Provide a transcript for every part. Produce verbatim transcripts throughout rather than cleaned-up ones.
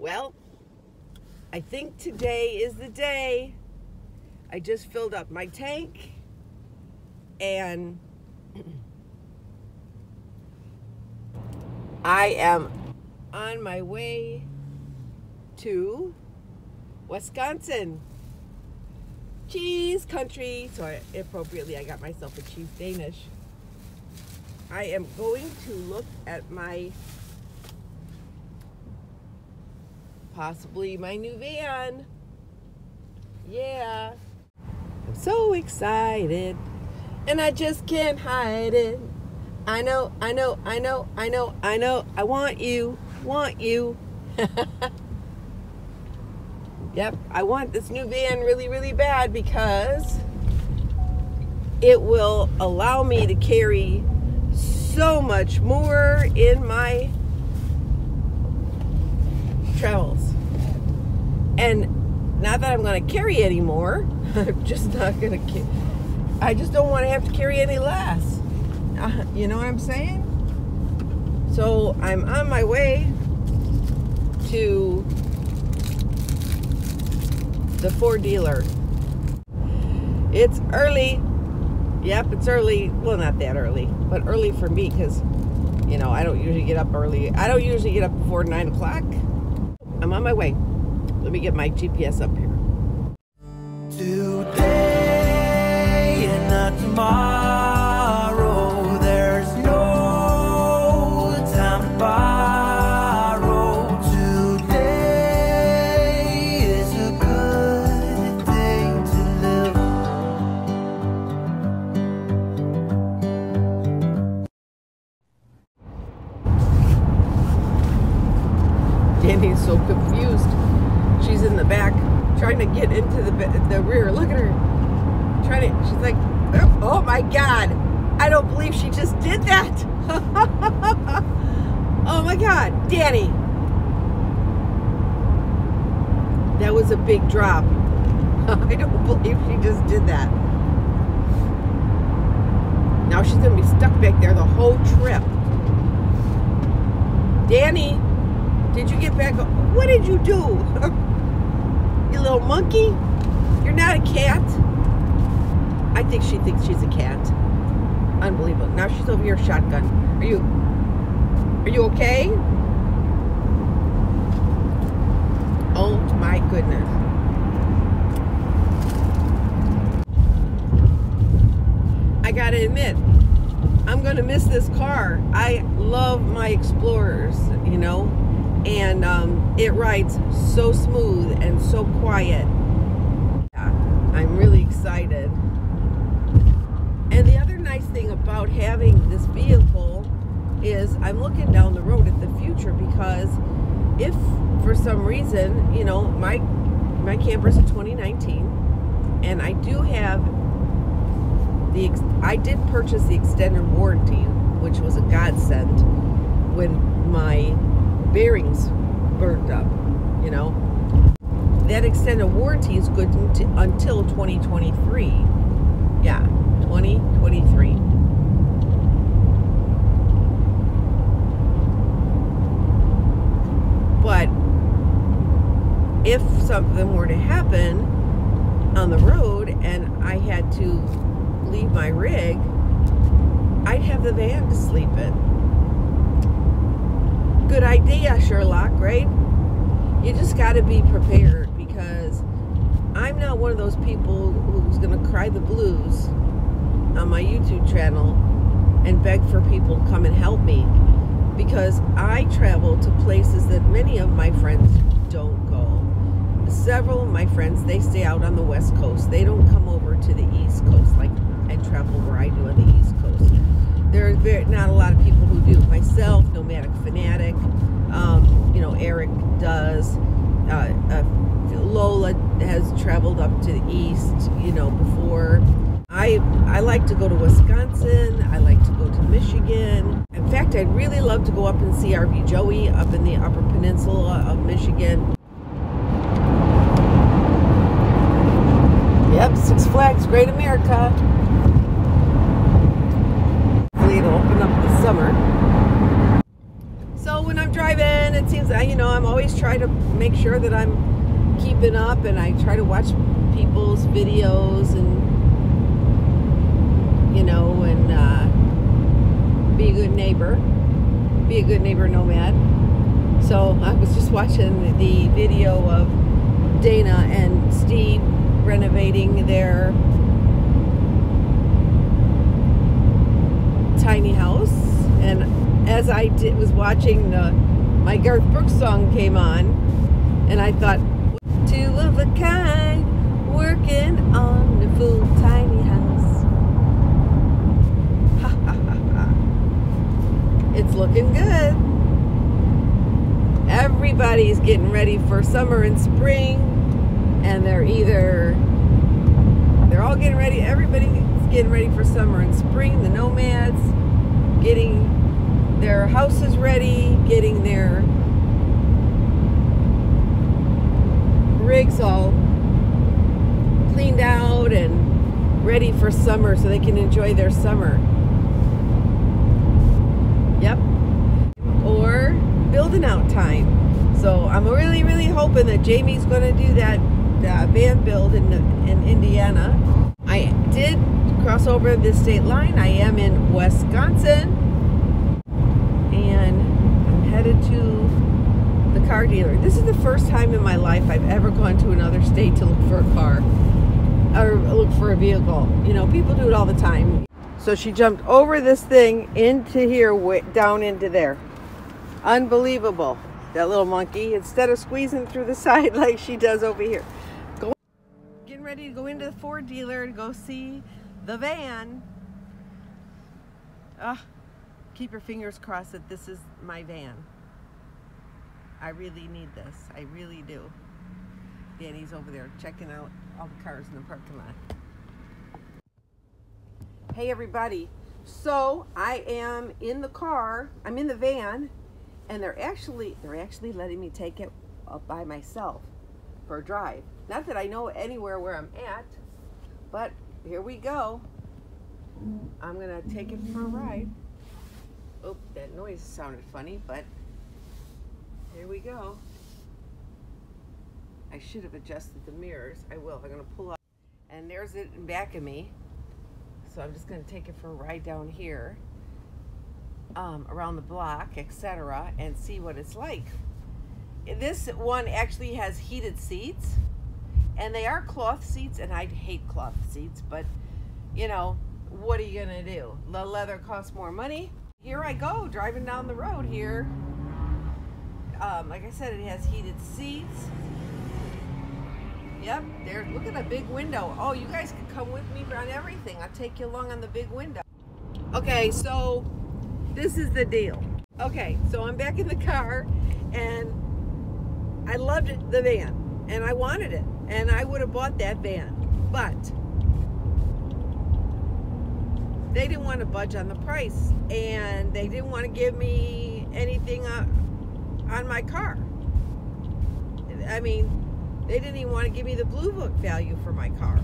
Well, I think today is the day. I just filled up my tank and I am on my way to Wisconsin. Cheese country. So I, appropriately, I got myself a cheese Danish. I am going to look at my, possibly my new van. Yeah. I'm so excited and I just can't hide it. I know, I know, I know, I know, I know. I want you, want you. Yep, I want this new van really, really bad because it will allow me to carry so much more in my travels. And not that I'm going to carry any more. I'm just not going to carry. I just don't want to have to carry any less. Uh, you know what I'm saying? So I'm on my way to the Ford dealer. It's early. Yep, it's early. Well, not that early, but early for me because, you know, I don't usually get up early. I don't usually get up before nine o'clock. I'm on my way. Let me get my G P S up here. Today and not tomorrow, there's no time to buy. Danny's so confused. She's in the back trying to get into the the rear. Look at her. Trying to, she's like, oh my God. I don't believe she just did that. Oh my God, Danny. That was a big drop. I don't believe she just did that. Now she's gonna be stuck back there the whole trip. Danny. Did you get back up? What did you do? You little monkey? You're not a cat? I think she thinks she's a cat. Unbelievable. Now she's over here shotgun. Are you, are you okay? Oh my goodness. I gotta admit, I'm gonna miss this car. I love my Explorers, you know? And um, it rides so smooth and so quiet. Yeah, I'm really excited. And the other nice thing about having this vehicle is I'm looking down the road at the future, because if for some reason, you know, my my camper's a twenty nineteen, and I do have the I did purchase the extended warranty, which was a godsend when my bearings burned up, you know. That extended warranty is good until twenty twenty-three. Yeah, twenty twenty-three. But if something were to happen on the road and I had to leave my rig, I'd have the van to sleep in. Good idea, Sherlock, right? You just got to be prepared, because I'm not one of those people who's going to cry the blues on my YouTube channel and beg for people to come and help me, because I travel to places that many of my friends don't go. Several of my friends, they stay out on the West Coast. They don't come over to the East Coast like I travel where I do on the East Coast. There's very, not a lot of people who do. Myself, Nomadic Fanatic, um, you know, Eric does. Uh, uh, Lola has traveled up to the east, you know, before. I I like to go to Wisconsin. I like to go to Michigan. In fact, I'd really love to go up and see R V Joey up in the Upper Peninsula of Michigan. Yep, Six Flags Great America. It'll open up this summer. So when I'm driving it seems, I, you know, I'm always trying to make sure that I'm keeping up, and I try to watch people's videos, and, you know, and uh, be a good neighbor, be a good neighbor nomad. So I was just watching the video of Dana and Steve renovating their tiny house, and as I did, was watching the, my Garth Brooks song came on, and I thought, two of a kind, working on the full tiny house. Ha ha ha ha. It's looking good. Everybody's getting ready for summer and spring, and they're either, they're all getting ready, everybody's getting ready for summer and spring, the nomads, getting their houses ready, getting their rigs all cleaned out and ready for summer so they can enjoy their summer. Yep. Or building out time. So I'm really, really hoping that Jamie's going to do that uh, van build in, in Indiana. I did cross over this state line. I am in Wisconsin, and I'm headed to the car dealer. This is the first time in my life I've ever gone to another state to look for a car or look for a vehicle. You know, people do it all the time. So she jumped over this thing into here, down into there. Unbelievable, that little monkey. Instead of squeezing through the side like she does over here. Go, getting ready to go into the Ford dealer to go see the van. Oh, keep your fingers crossed that this is my van. I really need this. I really do. Danny's over there checking out all the cars in the parking lot. Hey everybody. So I am in the car. I'm in the van, and they're actually they're actually letting me take it up by myself for a drive. Not that I know anywhere where I'm at, but here we go. I'm gonna take it for a ride. Oh, that noise sounded funny, but here we go. I should have adjusted the mirrors. I will. I'm gonna pull up, and there's it in back of me. So I'm just gonna take it for a ride down here, um, around the block, et cetera, and see what it's like. This one actually has heated seats. And they are cloth seats, and I hate cloth seats, but, you know, what are you gonna do? The leather costs more money. Here I go, driving down the road here. Um, like I said, it has heated seats. Yep, there, look at the big window. Oh, you guys can come with me on everything. I'll take you along on the big window. Okay, so this is the deal. Okay, so I'm back in the car, and I loved it, the van, and I wanted it. And I would have bought that van, but they didn't want to budge on the price, and they didn't want to give me anything on my car. I mean, they didn't even want to give me the Blue Book value for my car,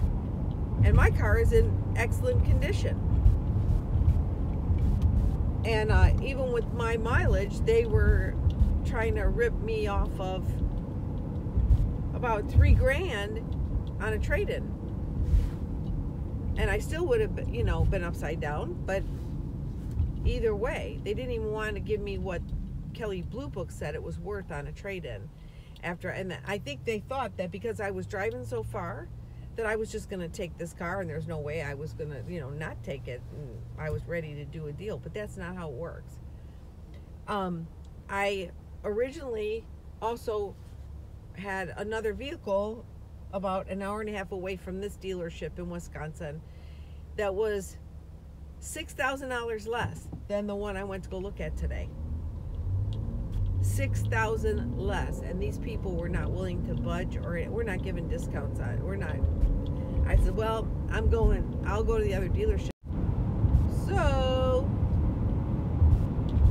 and my car is in excellent condition. And uh, even with my mileage, they were trying to rip me off of about three grand on a trade-in, and I still would have, you know, been upside down. But either way, they didn't even want to give me what Kelly Blue Book said it was worth on a trade-in. After, and I think they thought that because I was driving so far, that I was just going to take this car, and there's no way I was going to, you know, not take it. And I was ready to do a deal, but that's not how it works. Um, I originally also had another vehicle about an hour and a half away from this dealership in Wisconsin that was six thousand dollars less than the one I went to go look at today. six thousand dollars less, and these people were not willing to budge, or we're not giving discounts on it. We're not. I said, well, I'm going, I'll go to the other dealership. So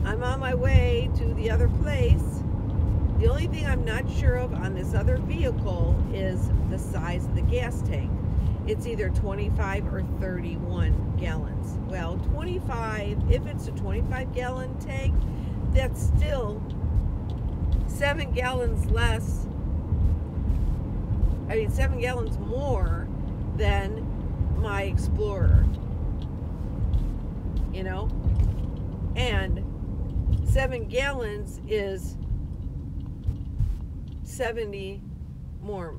I'm on my way to the other place. The only thing I'm not sure of on this other vehicle is the size of the gas tank. It's either twenty-five or thirty-one gallons. Well, twenty-five, if it's a twenty-five gallon tank, that's still seven gallons less, I mean seven gallons more than my Explorer, you know, and seven gallons is seventy more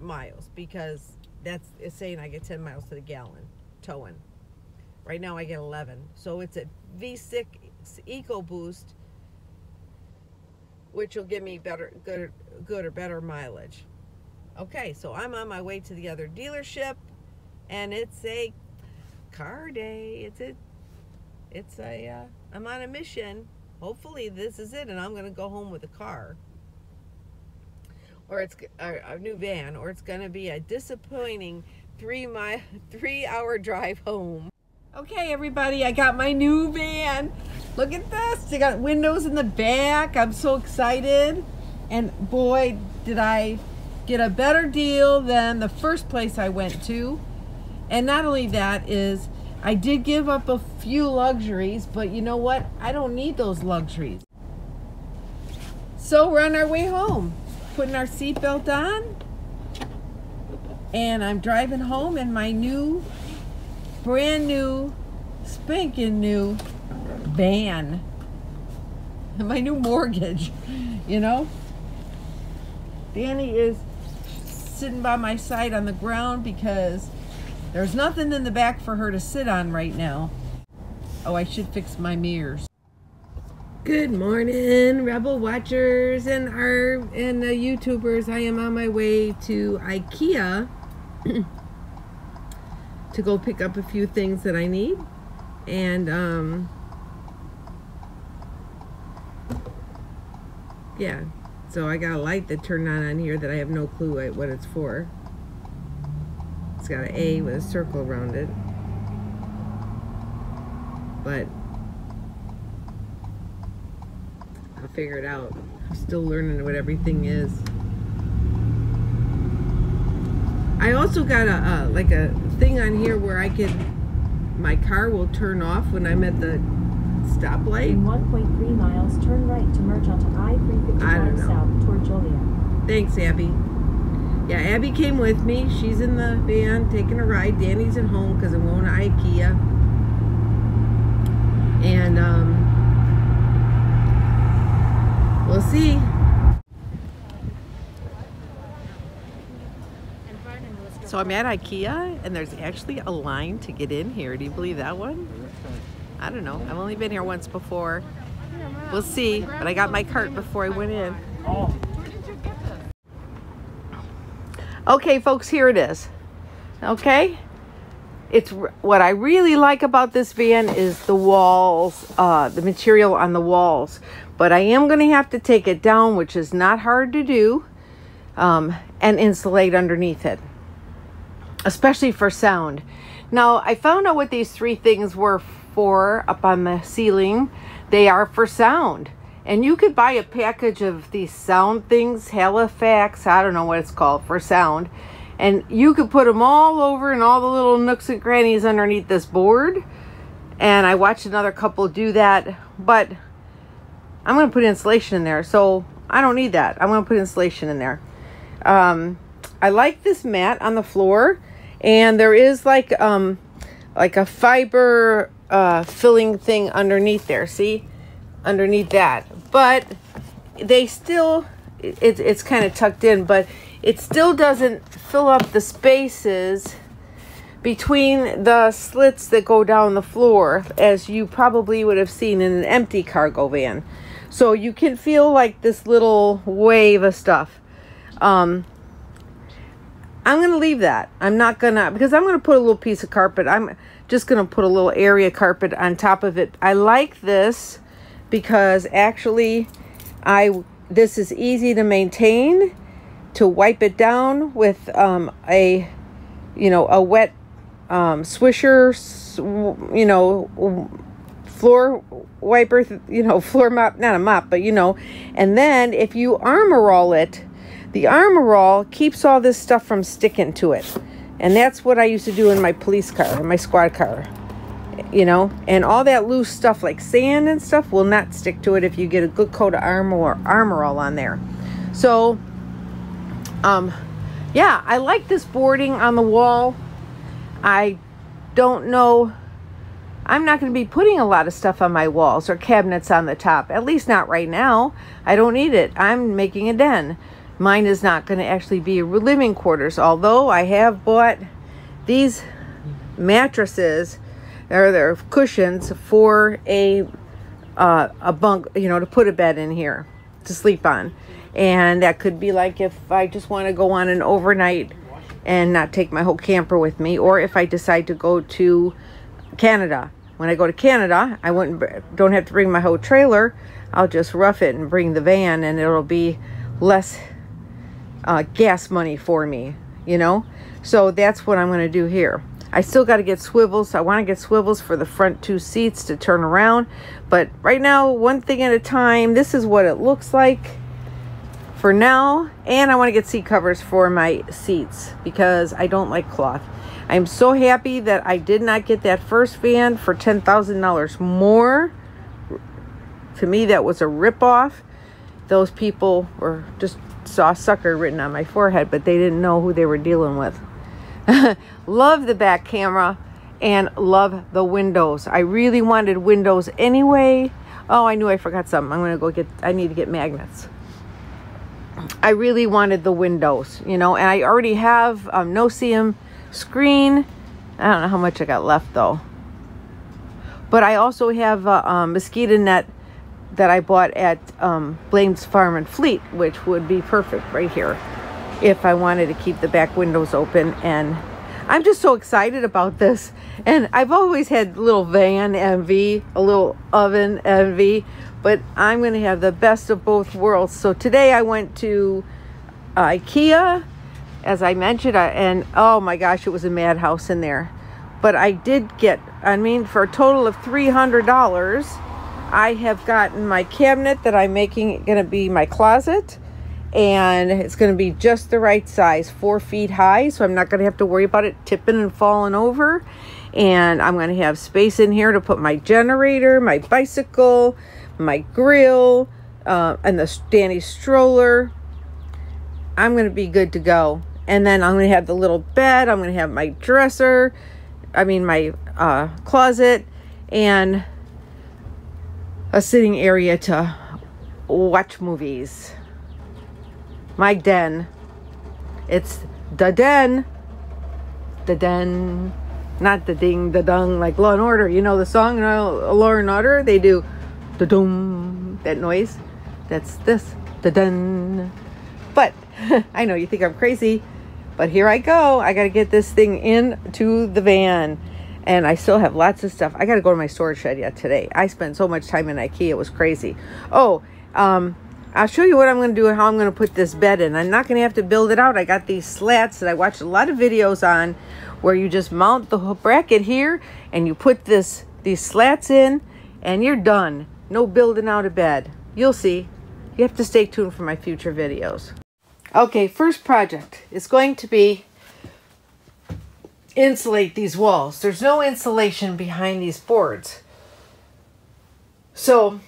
miles, because that's it's saying I get ten miles to the gallon towing. Right now I get eleven. So it's a V six EcoBoost, which will give me better, good, good or better mileage. Okay, so I'm on my way to the other dealership, and it's a car day. It's a, it's a. Uh, I'm on a mission. Hopefully this is it, and I'm gonna go home with a car, or it's a, a new van, or it's gonna be a disappointing three mile, three hour drive home. Okay, everybody, I got my new van. Look at this. They got windows in the back. I'm so excited. And boy, did I get a better deal than the first place I went to. And not only that is, I did give up a few luxuries, but you know what? I don't need those luxuries. So we're on our way home, putting our seatbelt on. And I'm driving home in my new brand new, spanking new van. My new mortgage, you know? Danny is sitting by my side on the ground because there's nothing in the back for her to sit on right now. Oh, I should fix my mirrors. Good morning, Rebel Watchers and our and the YouTubers. I am on my way to IKEA. To go pick up a few things that I need, and um, yeah, so I got a light that turned on on here that I have no clue what it's for. It's got an A with a circle around it, but I'll figure it out. I'm still learning what everything is. I also got a uh, like a thing on here where I can, my car will turn off when I'm at the stoplight. In one point three miles, turn right to merge onto I three fifty-five south toward Joliet. Thanks, Abby. Yeah, Abby came with me. She's in the van taking a ride. Danny's at home because I'm going to IKEA. And um, we'll see. So I'm at IKEA, and there's actually a line to get in here. Do you believe that one? I don't know. I've only been here once before. We'll see. But I got my cart before I went in. Okay, folks, here it is. Okay? It's what I really like about this van is the walls, uh, the material on the walls. But I am going to have to take it down, which is not hard to do, um, and insulate underneath it. Especially for sound. Now, I found out what these three things were for up on the ceiling. They are for sound. And you could buy a package of these sound things, Halifax, I don't know what it's called, for sound. And you could put them all over in all the little nooks and crannies underneath this board. And I watched another couple do that, but I'm gonna put insulation in there. So I don't need that. I'm gonna put insulation in there. Um, I like this mat on the floor. And there is like um, like a fiber uh, filling thing underneath there. See, underneath that. But they still, it, it's kind of tucked in, but it still doesn't fill up the spaces between the slits that go down the floor, as you probably would have seen in an empty cargo van. So you can feel like this little wave of stuff. Um, I'm going to leave that. I'm not going to, because I'm going to put a little piece of carpet. I'm just going to put a little area carpet on top of it. I like this because actually I, this is easy to maintain, to wipe it down with um, a, you know, a wet um, Swisher, you know, floor wiper, you know, floor mop, not a mop, but you know, and then if you Armor All it, the Armor All keeps all this stuff from sticking to it. And that's what I used to do in my police car, in my squad car. you know, and all that loose stuff like sand and stuff will not stick to it if you get a good coat of Armor Armor All on there. So, um, yeah, I like this boarding on the wall. I don't know. I'm not going to be putting a lot of stuff on my walls or cabinets on the top, at least not right now. I don't need it. I'm making a den. Mine is not going to actually be living quarters, although I have bought these mattresses or their cushions for a uh, a bunk, you know, to put a bed in here to sleep on. And that could be like if I just want to go on an overnight and not take my whole camper with me, or if I decide to go to Canada. When I go to Canada, I wouldn't don't have to bring my whole trailer. I'll just rough it and bring the van, and it'll be less uh, gas money for me, you know. So that's what I'm going to do here. I still got to get swivels. I want to get swivels for the front two seats to turn around, but right now, one thing at a time. This is what it looks like for now. And I want to get seat covers for my seats because I don't like cloth. I'm so happy that I did not get that first van for ten thousand dollars more. To me, that was a ripoff. Those people were just saw sucker written on my forehead, but they didn't know who they were dealing with. Love the back camera and love the windows. I really wanted windows anyway. Oh, I knew I forgot something. I'm gonna go get, I need to get magnets. I really wanted the windows, you know, and I already have um, no-see-um screen. I don't know how much I got left though. But I also have a, a mosquito net that I bought at um, Blaine's Farm and Fleet, which would be perfect right here if I wanted to keep the back windows open. And I'm just so excited about this. And I've always had little van envy, a little oven envy, but I'm gonna have the best of both worlds. So today I went to uh, IKEA, as I mentioned, I, and oh my gosh, it was a madhouse in there. But I did get, I mean, for a total of three hundred dollars, I have gotten my cabinet that I'm making going to be my closet, and it's going to be just the right size, four feet high, so I'm not going to have to worry about it tipping and falling over. And I'm going to have space in here to put my generator, my bicycle, my grill, uh, and the Danny stroller. I'm going to be good to go. And then I'm going to have the little bed. I'm going to have my dresser, I mean my uh, closet, and a sitting area to watch movies. My den. It's the den. The den. Not the ding, the dung, like Law and Order. You know the song, Law and Order? They do the dum, that noise. That's this. The den. But I know you think I'm crazy, but here I go. I got to get this thing into the van. And I still have lots of stuff. I got to go to my storage shed yet today. I spent so much time in IKEA. It was crazy. Oh, um, I'll show you what I'm going to do and how I'm going to put this bed in. I'm not going to have to build it out. I got these slats that I watched a lot of videos on where you just mount the bracket here and you put this these slats in and you're done. No building out a bed. You'll see. You have to stay tuned for my future videos. Okay, first project is going to be insulate these walls. There's no insulation behind these boards. So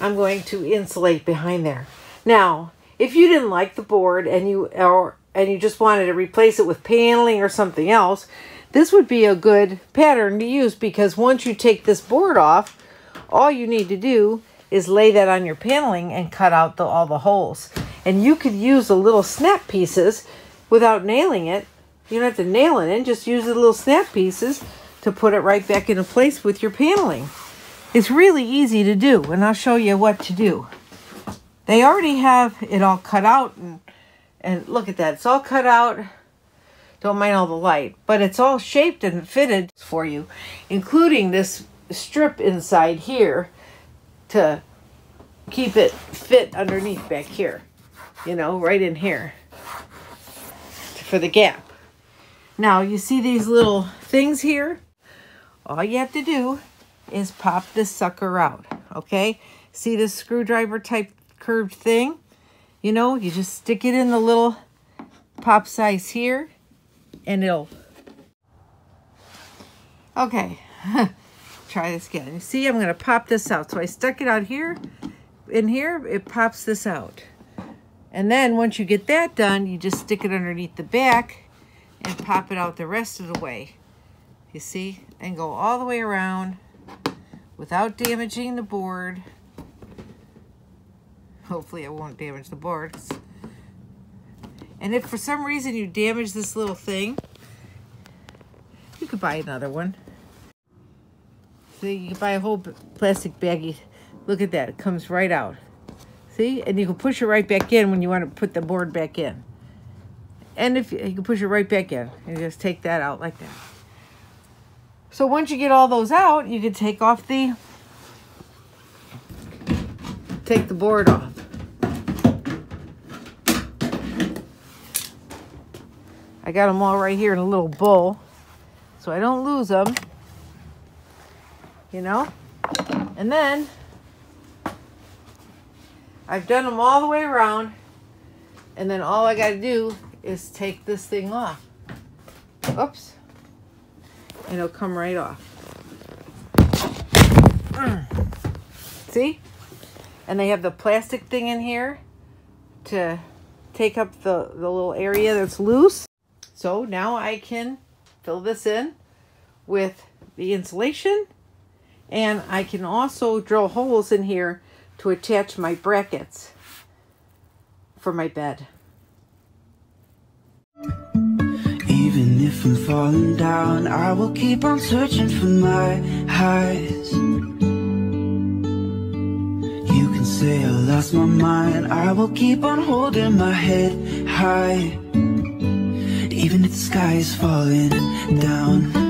I'm going to insulate behind there. Now, if you didn't like the board and you or and you just wanted to replace it with paneling or something else, this would be a good pattern to use, because once you take this board off, all you need to do is lay that on your paneling and cut out the, all the holes. And you could use the little snap pieces without nailing it. You don't have to nail it in, just use the little snap pieces to put it right back into place with your paneling. It's really easy to do, and I'll show you what to do. They already have it all cut out, and, and look at that, it's all cut out. Don't mind all the light, but it's all shaped and fitted for you, including this strip inside here to keep it fit underneath back here, you know, right in here for the gap. Now, you see these little things here? All you have to do is pop this sucker out, okay? See this screwdriver type curved thing? You know, you just stick it in the little pop size here, and it'll... Okay, try this again. You see, I'm going to pop this out. So I stuck it out here. In here, it pops this out. And then once you get that done, you just stick it underneath the back and pop it out the rest of the way. You see? And go all the way around without damaging the board. Hopefully it won't damage the boards. And if for some reason you damage this little thing, you could buy another one. See, you can buy a whole plastic baggie. Look at that, it comes right out. See, and you can push it right back in when you want to put the board back in. And if you, you can push it right back in and just take that out like that. So once you get all those out, you can take off the, take the board off. I got them all right here in a little bowl so I don't lose them, you know? And then I've done them all the way around, and then all I got to do is take this thing off. Oops. And it'll come right off. See? And they have the plastic thing in here to take up the, the little area that's loose. So now I can fill this in with the insulation, and I can also drill holes in here to attach my brackets for my bed. Even if I'm falling down, I will keep on searching for my highs. You can say I lost my mind, I will keep on holding my head high. Even if the sky is falling down.